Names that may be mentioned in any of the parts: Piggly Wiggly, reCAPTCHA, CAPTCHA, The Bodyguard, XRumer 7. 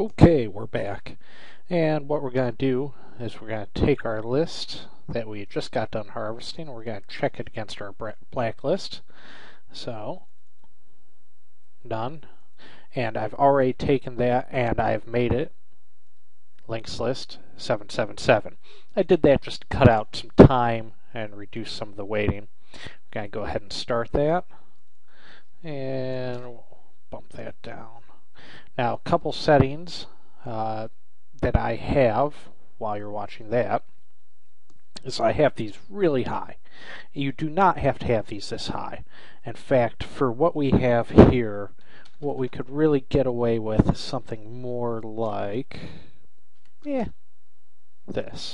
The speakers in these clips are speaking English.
Okay, we're back, and what we're going to do is we're going to take our list that we just got done harvesting, and we're going to check it against our blacklist. So, done. And I've already taken that and I've made it links list 777. I did that just to cut out some time and reduce some of the waiting. I'm going to go ahead and start that, and we'll bump that down. Now, a couple settings that I have while you're watching that is I have these really high. You do not have to have these this high. In fact, for what we have here, what we could really get away with is something more like this.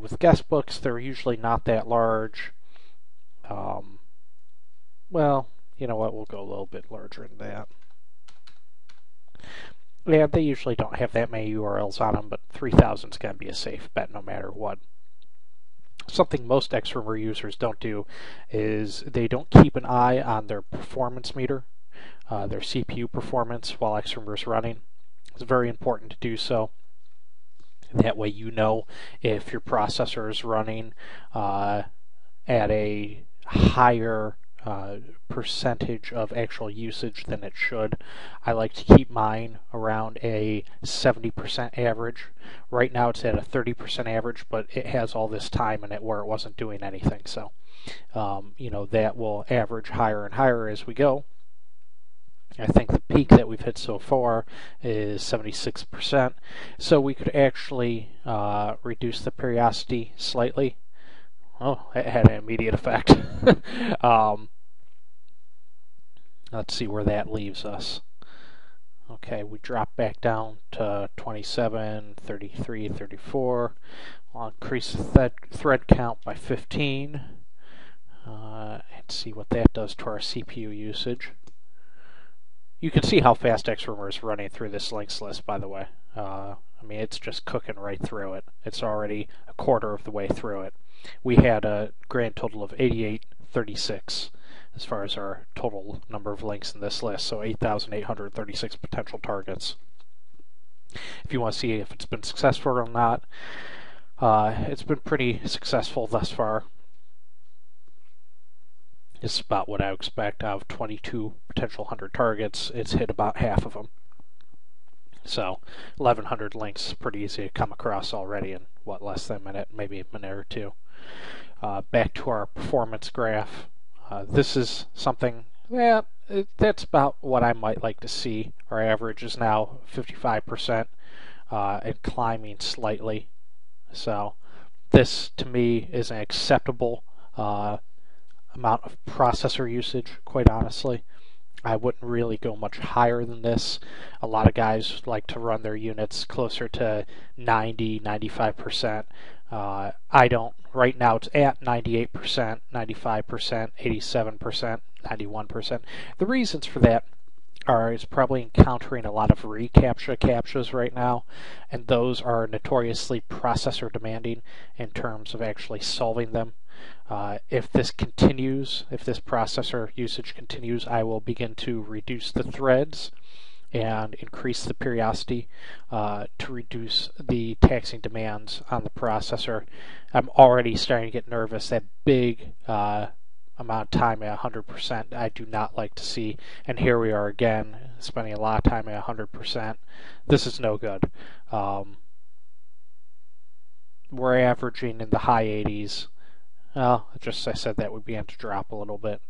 With guest books, they're usually not that large. Well, you know what, we'll go a little bit larger than that. Yeah, they usually don't have that many URLs on them, but 3,000 is going to be a safe bet no matter what. Something most XRumer users don't do is they don't keep an eye on their performance meter, their CPU performance while XRumer is running. It's very important to do so. That way you know if your processor is running at a higher percentage of actual usage than it should. I like to keep mine around a 70% average. Right now it's at a 30% average, but it has all this time in it where it wasn't doing anything. So, you know, that will average higher and higher as we go. I think the peak that we've hit so far is 76%. So we could actually reduce the periodicity slightly. Oh, it had an immediate effect. Let's see where that leaves us. Okay, we drop back down to 27, 33, 34. I'll increase the thread count by 15. And see what that does to our CPU usage. You can see how fast XRumer is running through this links list, by the way. I mean, it's just cooking right through it. It's already a quarter of the way through it. We had a grand total of 8836 as far as our total number of links in this list, so 8,836 potential targets. If you want to see if it's been successful or not, it's been pretty successful thus far. It's about what I expect. Out of 22 potential 100 targets, it's hit about half of them. So 1,100 links is pretty easy to come across already in, what, less than a minute, maybe a minute or two. Back to our performance graph. This is something that that's about what I might like to see. Our average is now 55% and climbing slightly. So this, to me, is an acceptable amount of processor usage, quite honestly. I wouldn't really go much higher than this. A lot of guys like to run their units closer to 90, 95%. I don't. Right now it's at 98%, 95%, 87%, 91%. The reasons for that are it's probably encountering a lot of reCAPTCHA CAPTCHAs right now, and those are notoriously processor demanding in terms of actually solving them. If this continues, if this processor usage continues, I will begin to reduce the threads and increase the periodicity to reduce the taxing demands on the processor. I'm already starting to get nervous. That big amount of time at 100% I do not like to see, and here we are again spending a lot of time at 100%. This is no good. We're averaging in the high 80s. Well, just I said that we began to drop a little bit.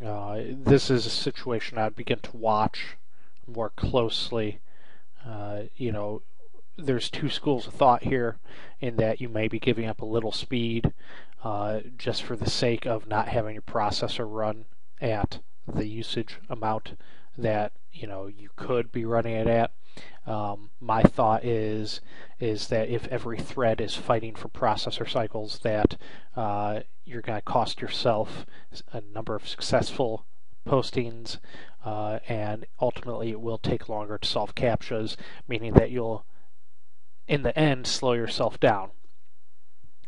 This is a situation I'd begin to watch more closely. You know, there's two schools of thought here, in that you may be giving up a little speed just for the sake of not having your processor run at the usage amount that, you know, you could be running it at. My thought is that if every thread is fighting for processor cycles, that you're going to cost yourself a number of successful postings, and ultimately it will take longer to solve CAPTCHAs, meaning that you'll, in the end, slow yourself down.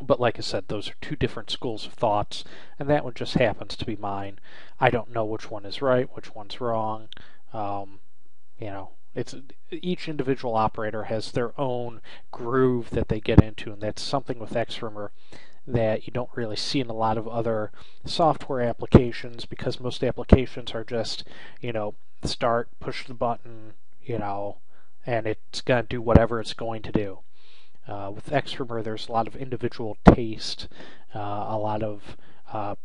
But like I said, those are two different schools of thoughts, and that one just happens to be mine. I don't know which one is right, which one's wrong. You know, It's each individual operator has their own groove that they get into, and that's something with XRumer that you don't really see in a lot of other software applications, because most applications are just, you know, start, push the button, you know, and it's going to do whatever it's going to do. With XRumer, there's a lot of individual taste, a lot of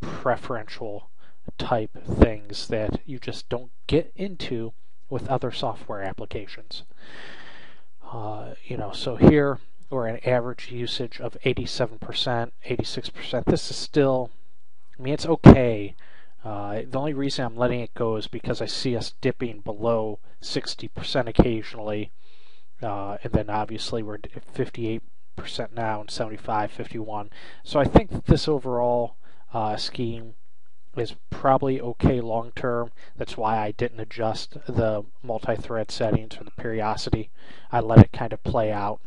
preferential type things that you just don't get into with other software applications. You know, so here we're at an average usage of 87%, 86%. This is still, I mean, it's okay. The only reason I'm letting it go is because I see us dipping below 60% occasionally, and then obviously we're at 58% now and 75, 51. So I think that this overall scheme is probably okay long term. That's why I didn't adjust the multi-thread settings or the periodicity. I let it kind of play out,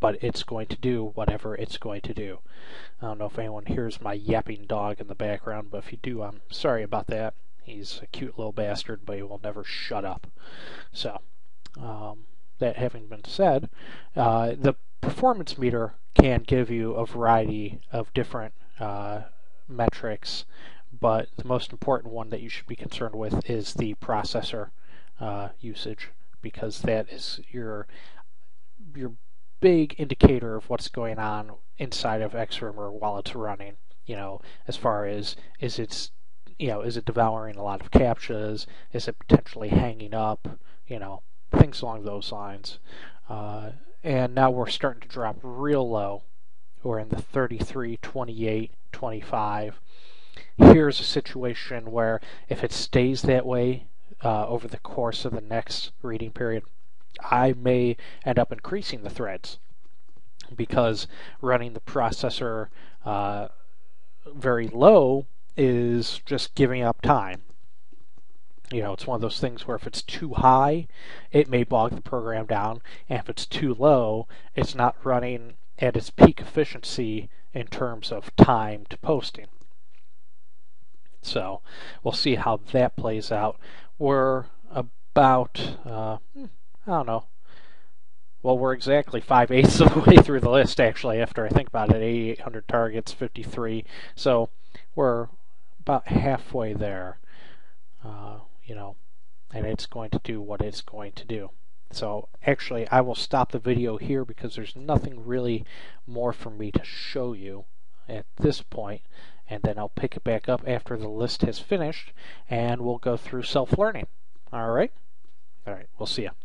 but it's going to do whatever it's going to do. I don't know if anyone hears my yapping dog in the background, but if you do, I'm sorry about that. He's a cute little bastard, but he will never shut up. So, that having been said, the performance meter can give you a variety of different metrics, but the most important one that you should be concerned with is the processor usage, because that is your big indicator of what's going on inside of XRumer while it's running. You know, as far as is it devouring a lot of CAPTCHAs? Is it potentially hanging up? You know, things along those lines. And now we're starting to drop real low. We're in the 33, 28, 25. Here's a situation where if it stays that way over the course of the next reading period, I may end up increasing the threads, because running the processor very low is just giving up time. You know, it's one of those things where if it's too high, it may bog the program down, and if it's too low, it's not running at its peak efficiency in terms of time to posting. So we'll see how that plays out. We're about I don't know. Well, we're exactly 5/8 of the way through the list, actually, after I think about it. 8,800 targets, 53. So we're about halfway there, you know, and it's going to do what it's going to do. So actually, I will stop the video here because there's nothing really more for me to show you at this point, and then I'll pick it back up after the list has finished, and we'll go through self-learning. All right? All right, we'll see you.